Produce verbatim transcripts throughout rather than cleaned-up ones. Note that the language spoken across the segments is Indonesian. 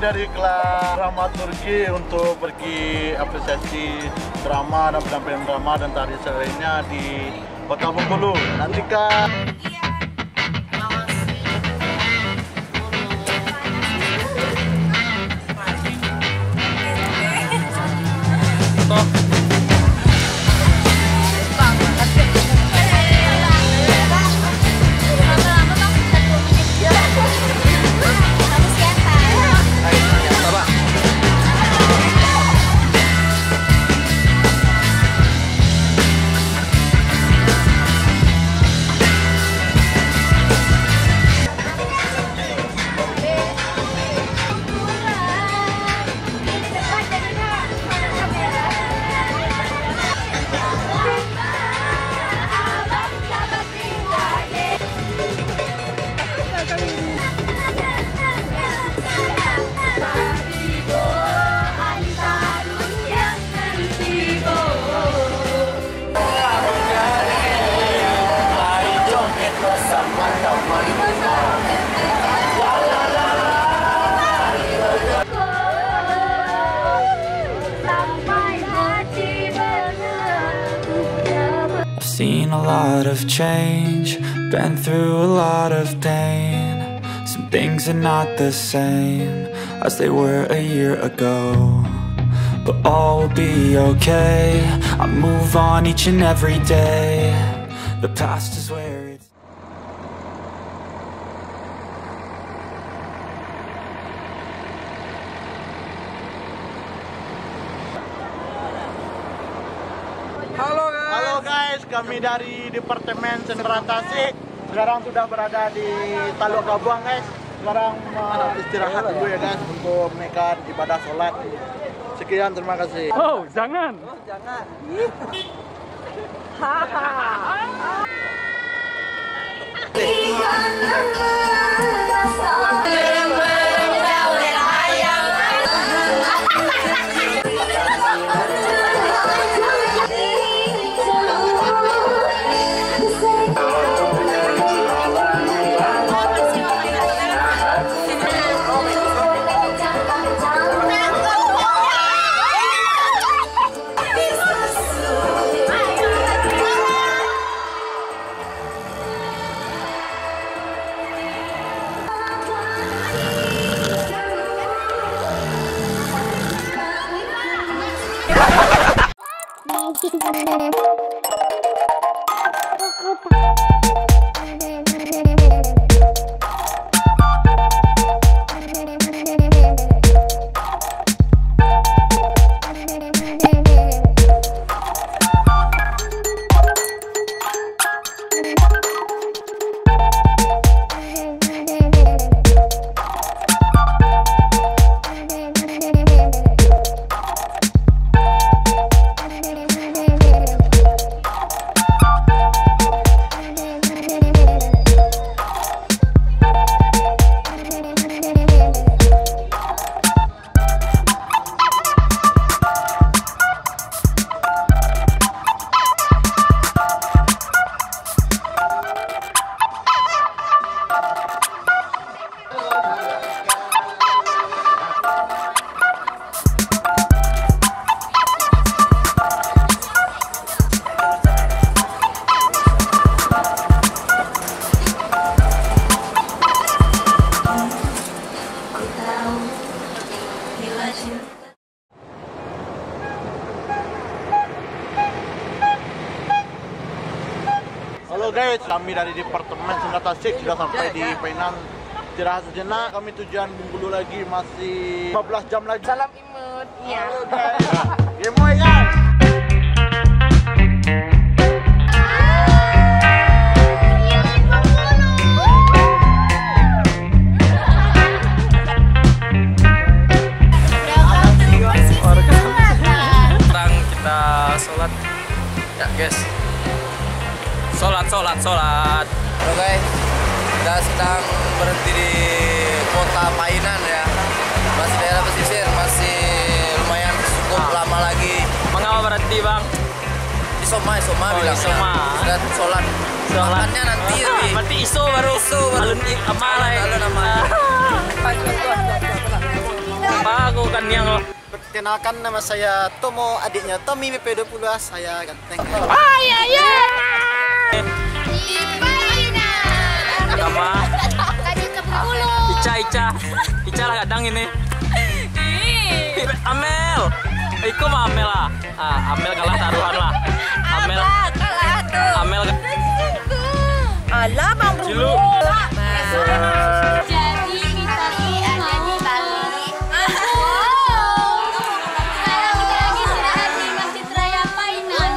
dari kelas dramaturgi untuk pergi apresiasi drama dan penampilan drama dan tari lainnya di Kota Bengkulu. Nantikan. Seen a lot of change, been through a lot of pain. Some things are not the same as they were a year ago, but all will be okay. I move on each and every day. The past is where it's Halo guys. Halo guys, kami dari Departemen Sendratasik. Sekarang sudah berada di Taluk Kabuang guys. Sekarang uh, istirahat dulu ya guys untuk menaikkan ibadah sholat. Sekian, terima kasih. Oh, jangan. Oh, jangan. Halo guys, kami dari Departemen Sendratasik sudah sampai di Penang. Istirahat sejenak, kami tujuan Bengkulu lagi masih lima belas jam lagi. Salam imut. Iya. Imut ya. Sholat, sholat. Halo guys, kita sedang berhenti di kota Painan ya. Masih daerah pesisir, masih lumayan cukup ah. lama lagi. Mengapa berhenti bang? Isoma, Isoma oh, bilang. Isoma. Sudah sholat. Sholatnya nanti. Ah, nanti iso baru. Iso baru. Alun amal. Alun amal. Pak, aku kan yang... Perkenalkan, nama saya Tomo, adiknya Tommy B P dua puluh, saya ganteng. Oh iya iya! Ipaina! Nama? Adiknya Bengkulu! Ica, Ica. Ica lah kadang ini. Amel! Iku mah Amel lah. Ah, Amel kalah taruhan lah. Amel kalah tuh. Amel kalah. Alah Bang Bulu. Jadi kita ini ada di Bali. Sekarang kita lagi istirahat di Masjid Raya Painan.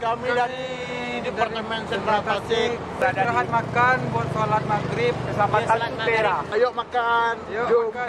Kami dari Departemen Sendratasik istirahat makan buat sholat maghrib kesempatan pera. Ayo makan. Ayo makan.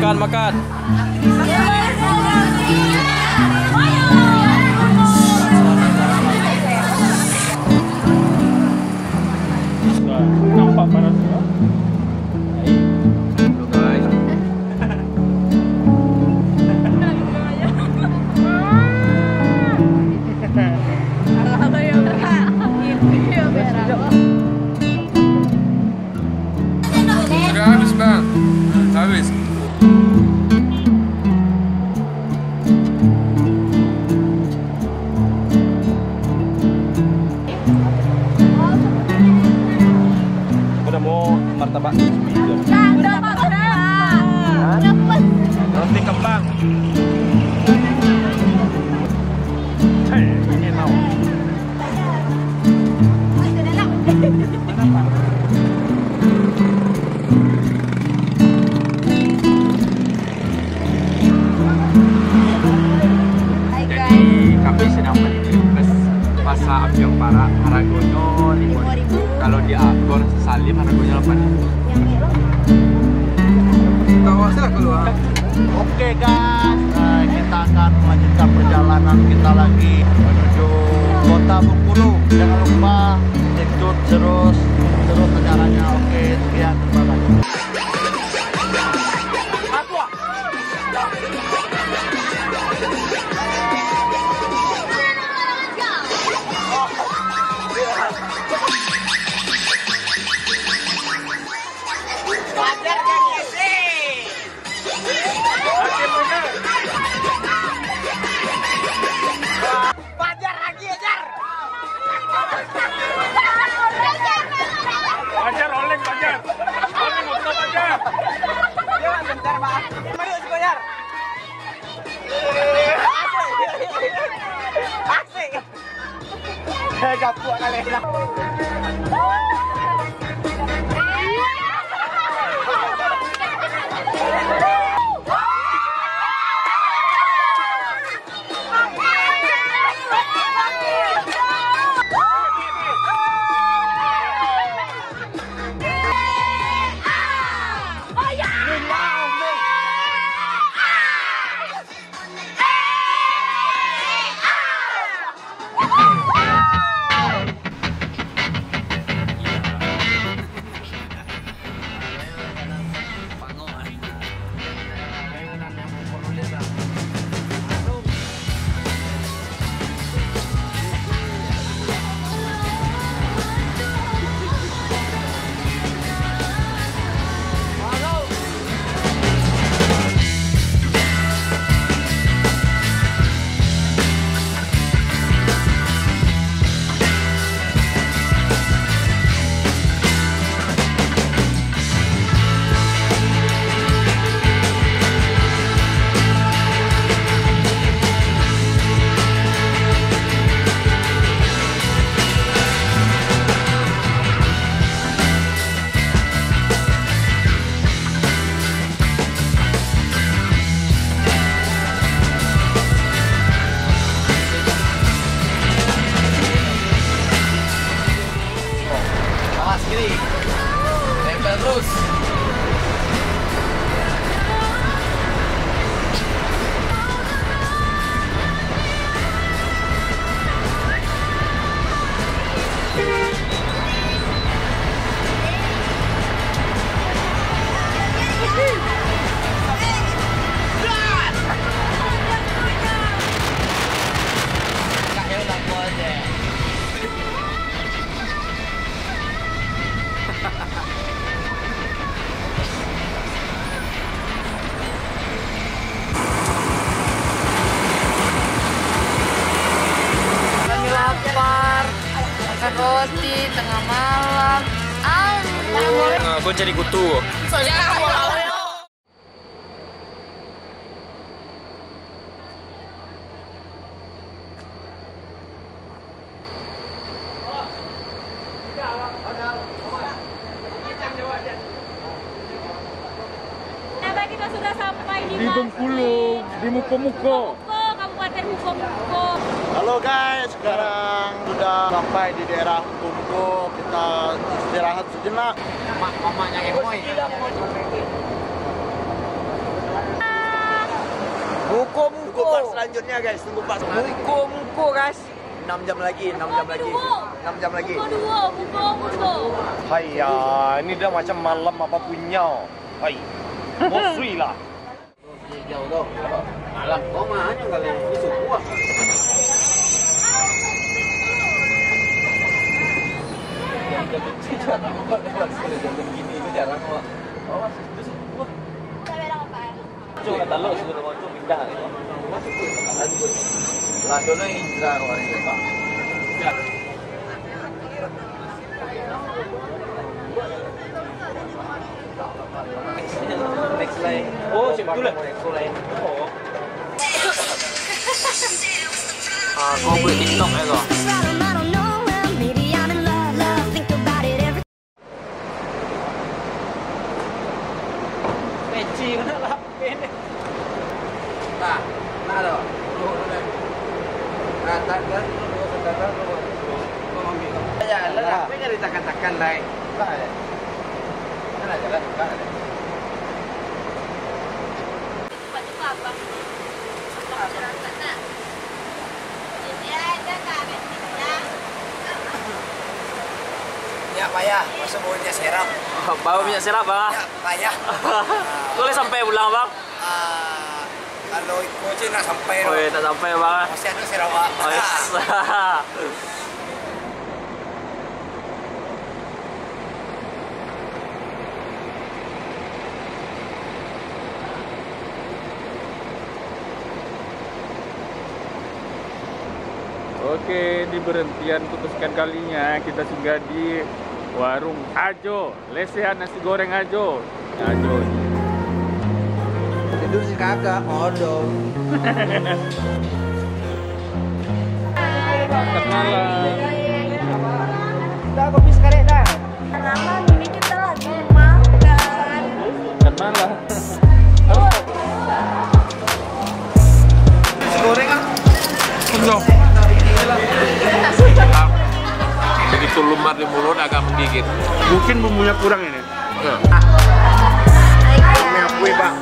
Makan, makan. Nampak panas ya? Sudah habis bang, habis. Martabak roti kembang. Hei, ini mau. Jadi kami sedang menuju pasar Abjong Parak Haragono lima ribu. Kalau di Agor Salim harganya delapan ribu. Tahu salah keluar. Oke guys, nah, kita akan melanjutkan perjalanan kita lagi menuju kota Bengkulu. Jangan lupa ikut terus terus acaranya. Oke, sekian, terima kasih. Pajar lagi ajar. Pajar, oleng, pajar. Oleng, mutlak, pajar. Ya, bentar, maaf. Mari, uji pajar. Asik. Asik. Gapuk kali. Roti tengah malam. Ah, gue jadi kutu. Soalnya aku awal. Ternyata kita sudah sampai di Bengkulu, di Mukomuko. Kabupaten Mukomuko. Halo guys, sekarang sudah sampai di daerah Mukomuko. Kita istirahat sejenak. Mak mamanya Emoy. Mukomuko selanjutnya guys, tunggu pas. Mukomuko guys. enam jam lagi, enam jam lagi. enam jam lagi. Mukomuko. Hai ya, ini udah macam malam apa punya. Hai. Mosui lah. Jauh dong. Malam kok mahanya kali itu buah. Oh, sebetulnya. Ah, kau buat TikTok ya kau. Katakan lain. Tak ada. Mana jalan? Tak ada. Cepat cepat bang. Cepat cepat nak. Ini ada kabel kita. Ya payah. Masuk bau minyak serap. Bau minyak serap bang. Ya payah. Boleh sampai pulang bang? Kalau ikut je nak sampai. Oh tak sampai bang. Masih ada serap bang. Oke mungkin di berhentian untuk sekian kalinya, kita singgah di warung Ajo, lesehan nasi goreng Ajo. Ajo. Tidur si kakak, odo. Makan malam. Kita kopi sekarang dah. Malam ini kita lagi makan. Makan malam. Nasi goreng kan? Kunjung. Begitu lumbar di mulut agak menggigit. Mungkin bumbunya kurang ini. Bumbunya kue pak.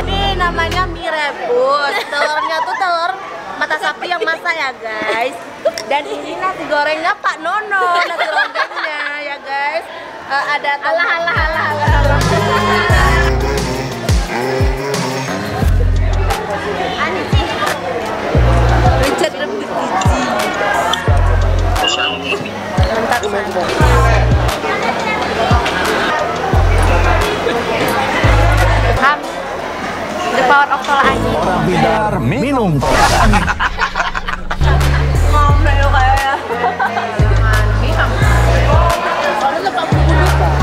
Ini namanya mie rebus. Telurnya tuh telur mata sapi yang masak ya guys. Dan ini nasi gorengnya Pak Nono, nasi gorengnya ya guys. Uh, ada alah alah alah alah. Ham, the power of tol angin. Bidar minum tol angin. Ngombe lo kayaknya.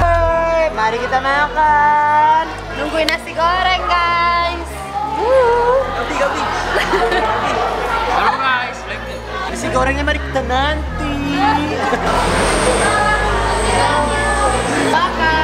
Hei, mari kita makan. Nungguin nasi goreng guys. Wuh. Kopi kopi. Halo guys, nasi gorengnya mari kita nanti. Bakal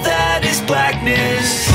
that is blackness.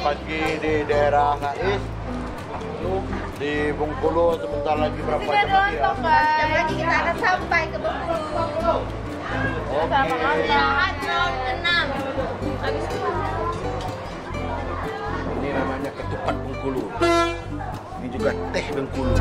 lagi di daerah Ngais, di Bengkulu, sebentar lagi berapa jam lagi ya? Jam lagi kita akan sampai ke Bengkulu. Oke. Jam enam. Ini namanya ketupat Bengkulu. Ini juga teh Bengkulu.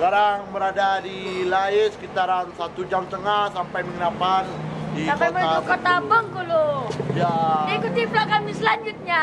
Sekarang berada di Lais sekitaran satu jam setengah sampai penginapan di sampai kota, kota Bengkulu. Ya. Ikuti vlog kami selanjutnya.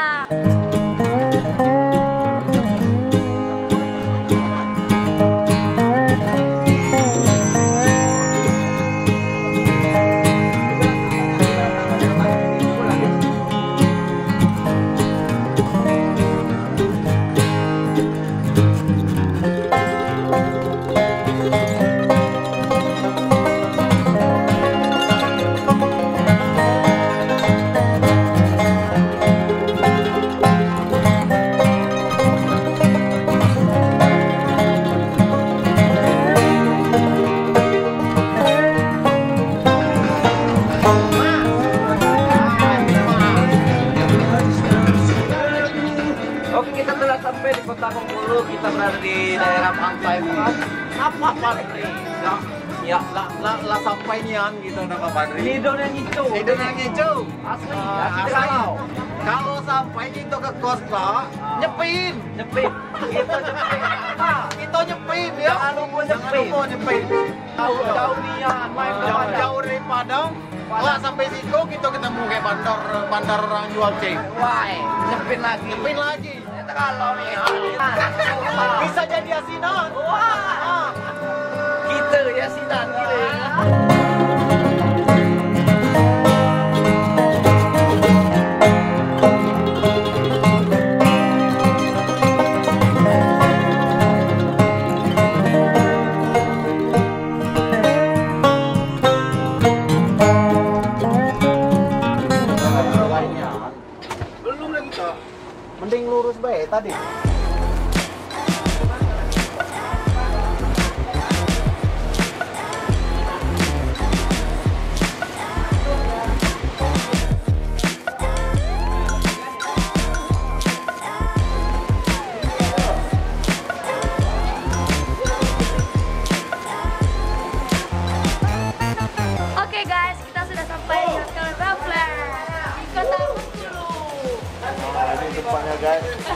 Kita berada di daerah pantai Urat. Apa Padri? Lah, ya, lah, lah, lah sampai nian gitu nama Padri. Hidungnya ngicu. Hidungnya ngicu. Asli. Uh, asli. Kalau, kalau sampai itu ke Kosta, uh, nyepin, nyepin. Itu nyepin. Itu nyepin ya. Jangan lupa nyepin. Jangan lupa nyepin. Jauh, jauh nian. Jauh, jauh dari Padang. Lah sampai situ kita ketemu kayak bandar, bandar orang jual cing. Wah, nyepin lagi. Nyepin lagi. Kalau bisa jadi asinan. Wah. Kita asinan kita. Mending lurus baik tadi. Oke guys, kita sudah sampai di hotel Raffles. Di kota Bengkulu. Depannya guys.